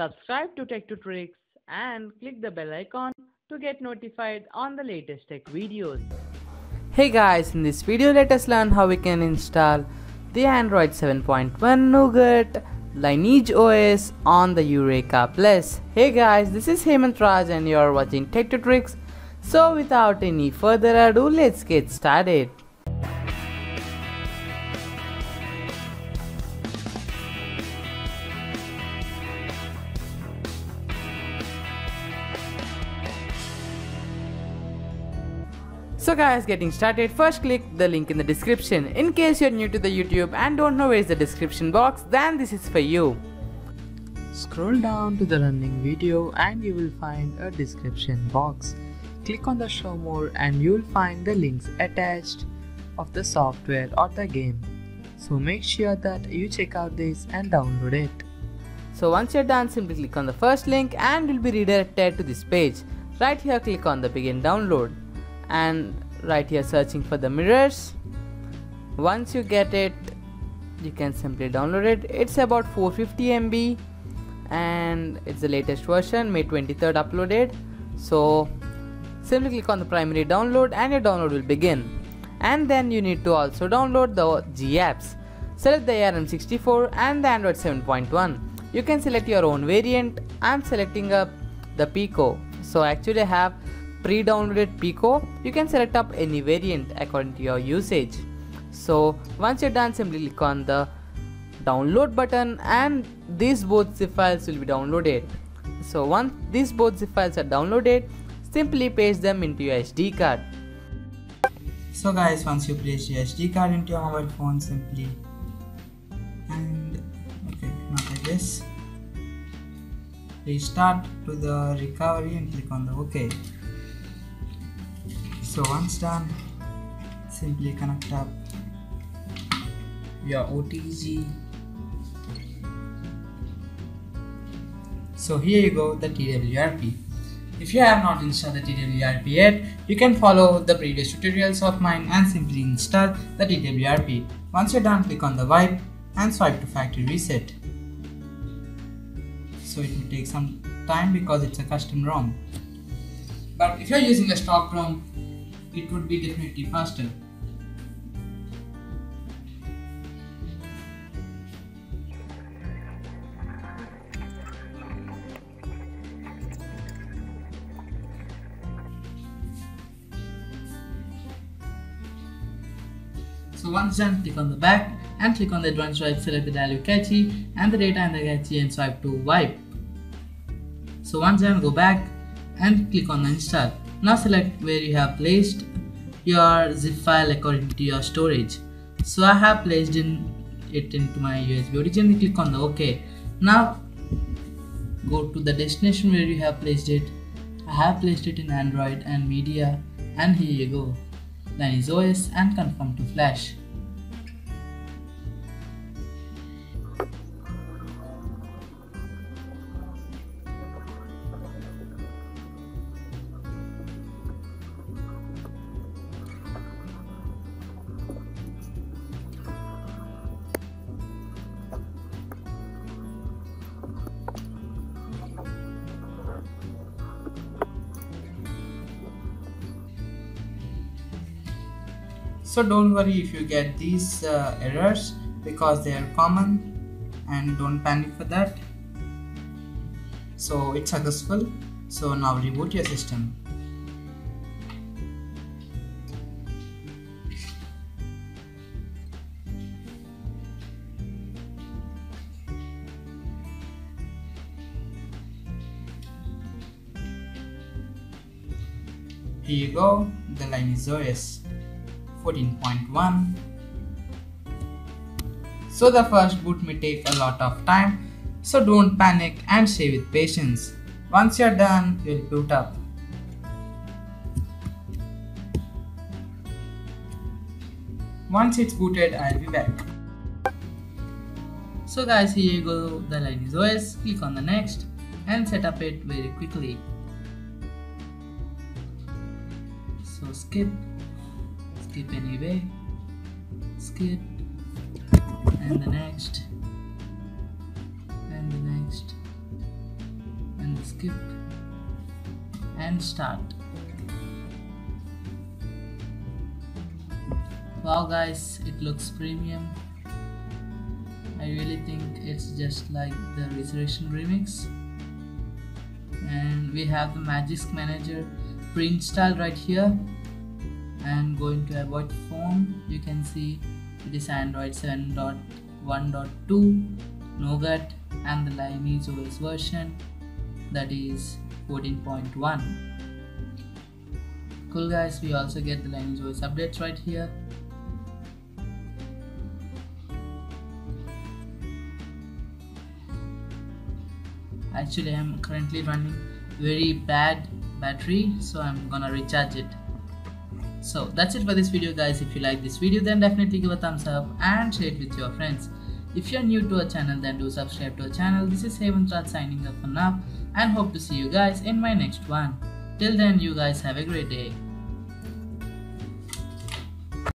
Subscribe to Tech2Tricks and click the bell icon to get notified on the latest tech videos. Hey guys, in this video let us learn how we can install the Android 7.1 Nougat Lineage OS on the Yureka Plus. Hey guys, this is Hemant Raj and you are watching Tech2Tricks. So without any further ado, let's get started. So guys, getting started, first click the link in the description. In case you're new to the YouTube and don't know where is the description box, then this is for you. Scroll down to the running video and you will find a description box. Click on the show more and you will find the links attached of the software or the game. So make sure that you check out this and download it. So once you're done, simply click on the first link and you'll be redirected to this page. Right here click on the begin download. And right here searching for the mirrors. Once you get it, you can simply download it. It's about 450 MB and it's the latest version, May 23rd uploaded. So simply click on the primary download and your download will begin. And then you need to also download the G apps. Select the ARM64 and the Android 7.1. You can select your own variant. I'm selecting up the Pico. So actually I have pre-downloaded Pico. You can select up any variant according to your usage. So once you're done, simply click on the download button and these both zip files will be downloaded. So once these both zip files are downloaded, simply paste them into your SD card. So guys, once you paste your SD card into your mobile phone, simply and okay, not like this, restart to the recovery and click on the OK. So once done, simply connect up your OTG. So here you go, the TWRP. If you have not installed the TWRP yet, you can follow the previous tutorials of mine and simply install the TWRP. Once you're done, click on the wipe and swipe to factory reset. So it will take some time because it's a custom ROM. But if you're using a stock ROM, it would be definitely faster. So once done, click on the back and click on the advanced swipe, select the value cache and the data in the cache and swipe to wipe. So once done, go back and click on install. Now select where you have placed your zip file according to your storage. So I have placed it into my USB origin. Click on the OK. Now go to the destination where you have placed it. I have placed it in Android and media, and here you go, Lineage OS, and confirm to flash. So don't worry if you get these errors because they are common, and don't panic for that. So it's successful. So now reboot your system. Here you go, the Lineage OS 14.1. So the first boot may take a lot of time, so don't panic and stay with patience. Once you're done, you'll boot up. Once it's booted, I'll be back. So guys, here you go, the Lineage OS. Click on the next and set up it very quickly. So skip anyway, skip, and the next, skip and start. Wow guys, it looks premium. I really think it's just like the Resurrection Remix. And we have the Magisk Manager print style right here, and going to about form, you can see it is Android 7.1.2 Nougat and the Lineage OS version, that is 14.1. Cool guys, we also get the Lineage OS updates right here. Actually, I'm currently running very bad battery, so I'm gonna recharge it. So that's it for this video guys. If you like this video, then definitely give a thumbs up and share it with your friends. If you are new to our channel, then do subscribe to our channel. This is Hemant Raj signing off for now, and hope to see you guys in my next one. Till then, you guys have a great day.